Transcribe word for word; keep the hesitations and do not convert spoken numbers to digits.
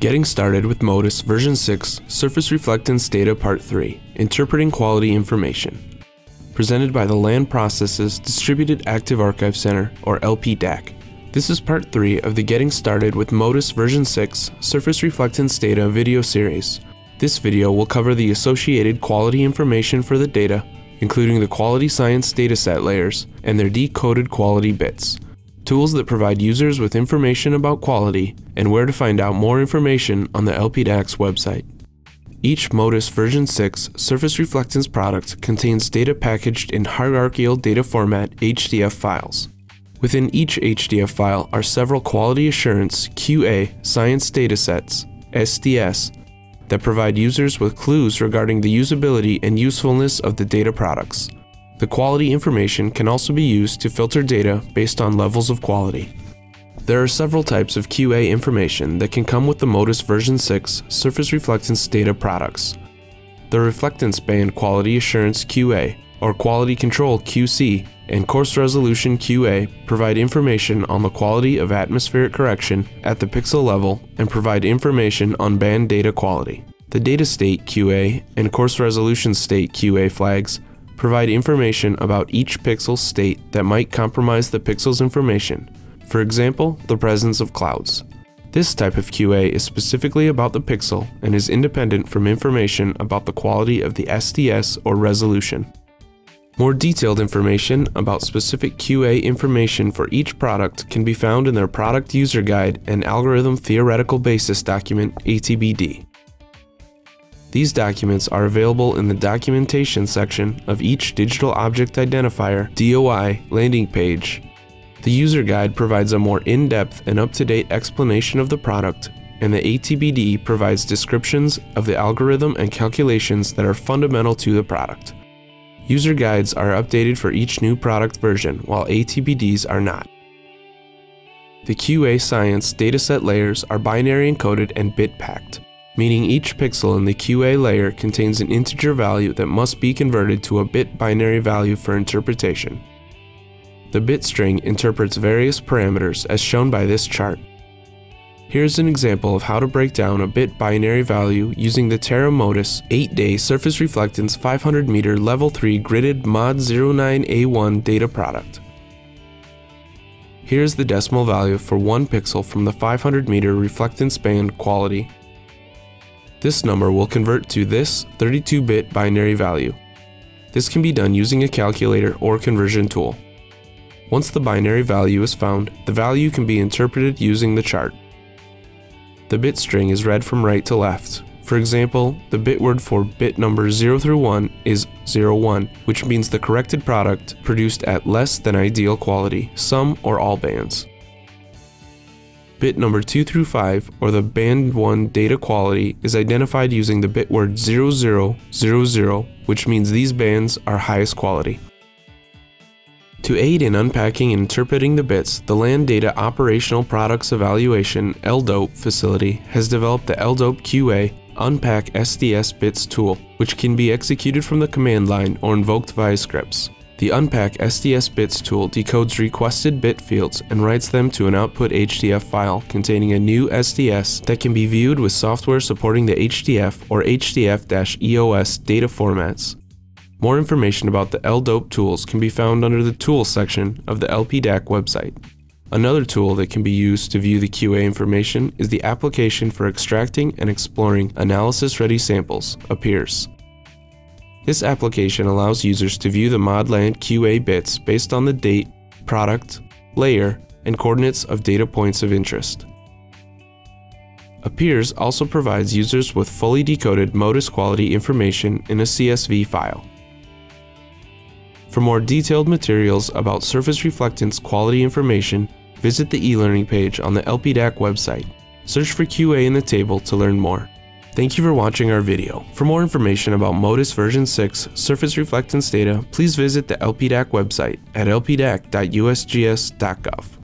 Getting started with MODIS version six Surface Reflectance Data Part three, Interpreting Quality Information. Presented by the Land Processes Distributed Active Archive Center, or L P D A A C. This is part three of the Getting Started with MODIS version six Surface Reflectance Data video series. This video will cover the associated quality information for the data, including the quality science dataset layers and their decoded quality bits. Tools that provide users with information about quality and where to find out more information on the L P D A A C's website. Each MODIS version six surface reflectance product contains data packaged in hierarchical data format H D F files. Within each H D F file are several quality assurance Q A science datasets S D S that provide users with clues regarding the usability and usefulness of the data products. The quality information can also be used to filter data based on levels of quality. There are several types of Q A information that can come with the MODIS version six surface reflectance data products. The reflectance band quality assurance Q A or quality control Q C and coarse resolution Q A provide information on the quality of atmospheric correction at the pixel level and provide information on band data quality. The data state Q A and coarse resolution state Q A flags provide information about each pixel state that might compromise the pixel's information, for example, the presence of clouds. This type of Q A is specifically about the pixel and is independent from information about the quality of the S D S or resolution. More detailed information about specific Q A information for each product can be found in their Product User Guide and Algorithm Theoretical Basis document A T B D. These documents are available in the documentation section of each Digital Object Identifier D O I landing page. The user guide provides a more in-depth and up-to-date explanation of the product, and the A T B D provides descriptions of the algorithm and calculations that are fundamental to the product. User guides are updated for each new product version, while A T B Ds are not. The Q A science dataset layers are binary encoded and bit-packed, meaning each pixel in the Q A layer contains an integer value that must be converted to a bit binary value for interpretation. The bit string interprets various parameters as shown by this chart. Here's an example of how to break down a bit binary value using the Terra MODIS eight day Surface Reflectance five hundred meter Level three Gridded Mod zero nine A one data product. Here's the decimal value for one pixel from the five hundred meter reflectance band quality. This number will convert to this thirty-two bit binary value. This can be done using a calculator or conversion tool. Once the binary value is found, the value can be interpreted using the chart. The bit string is read from right to left. For example, the bit word for bit number zero through one is zero one, which means the corrected product produced at less than ideal quality, some or all bands. Bit number two through five, or the band one data quality, is identified using the bit word zero zero zero zero, which means these bands are highest quality. To aid in unpacking and interpreting the bits, the Land Data Operational Products Evaluation L DOPE facility has developed the L DOPE Q A Unpack S D S Bits tool, which can be executed from the command line or invoked via scripts. The Unpack S D S Bits tool decodes requested bit fields and writes them to an output H D F file containing a new S D S that can be viewed with software supporting the H D F or H D F E O S data formats. More information about the L DOPE tools can be found under the Tools section of the L P D A A C website. Another tool that can be used to view the Q A information is the Application for Extracting and Exploring Analysis-Ready Samples, AppEEARS. This application allows users to view the ModLand Q A bits based on the date, product, layer, and coordinates of data points of interest. AppEEARS also provides users with fully decoded MODIS quality information in a C S V file. For more detailed materials about surface reflectance quality information, visit the e-learning page on the L P D A A C website. Search for Q A in the table to learn more. Thank you for watching our video. For more information about MODIS version six surface reflectance data, please visit the L P D A A C website at l p d a c dot u s g s dot gov.